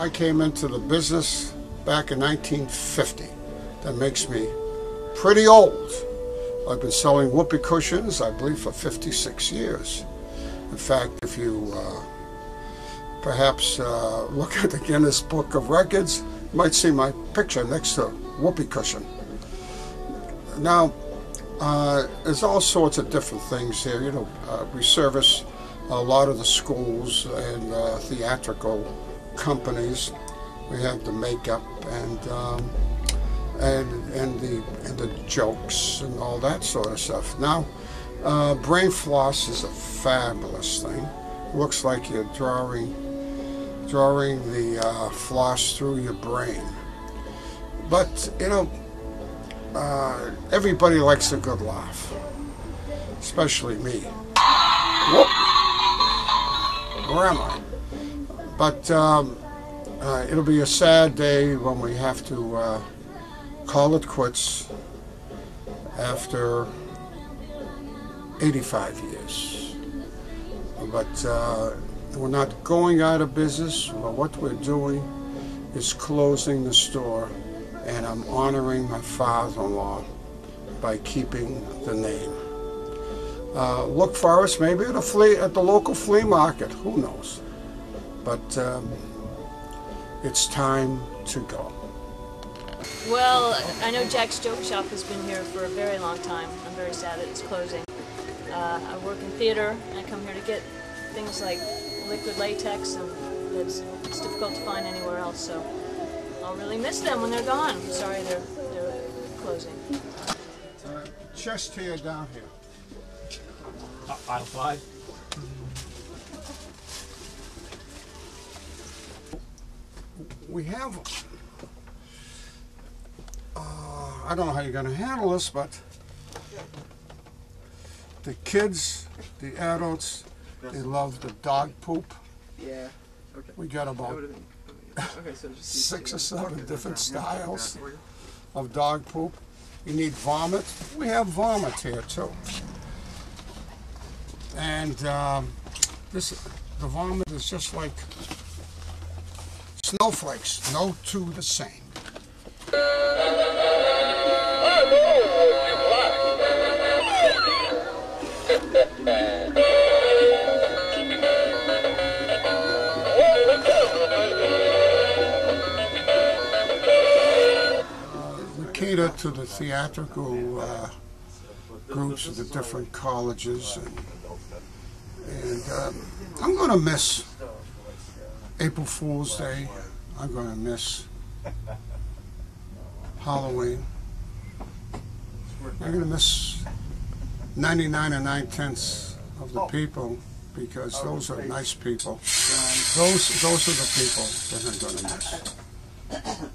I came into the business back in 1950. That makes me pretty old. I've been selling whoopee cushions, I believe, for 56 years. In fact, if you perhaps look at the Guinness Book of Records, you might see my picture next to whoopee cushion. Now, there's all sorts of different things here. You know, we service a lot of the schools and theatrical companies. We have the makeup and the jokes and all that sort of stuff. Now, brain floss is a fabulous thing. It looks like you're drawing the floss through your brain. But you know, everybody likes a good laugh, especially me. Whoop! Where am I? But it'll be a sad day when we have to call it quits after 85 years. But we're not going out of business. But what we're doing is closing the store, and I'm honoring my father-in-law by keeping the name. Look for us maybe at the local flea market, who knows. But it's time to go. Well, I know Jack's Joke Shop has been here for a very long time. I'm very sad that it's closing. I work in theater, and I come here to get things like liquid latex, and it's difficult to find anywhere else, so I'll really miss them when they're gone. I'm sorry they're closing. Chest here, down here. Aisle 5. We have, I don't know how you're going to handle this, but the kids, the adults, they love the dog poop. Yeah. Okay. We got about 6 or 7 different styles of dog poop. You need vomit. We have vomit here too. And the vomit is just like snowflakes, no two the same. We cater to the theatrical groups of the different colleges, and I'm going to miss April Fool's Day. I'm going to miss Halloween. I'm going to miss 99 9/10 of the people, because those are nice people. Those are the people that I'm going to miss.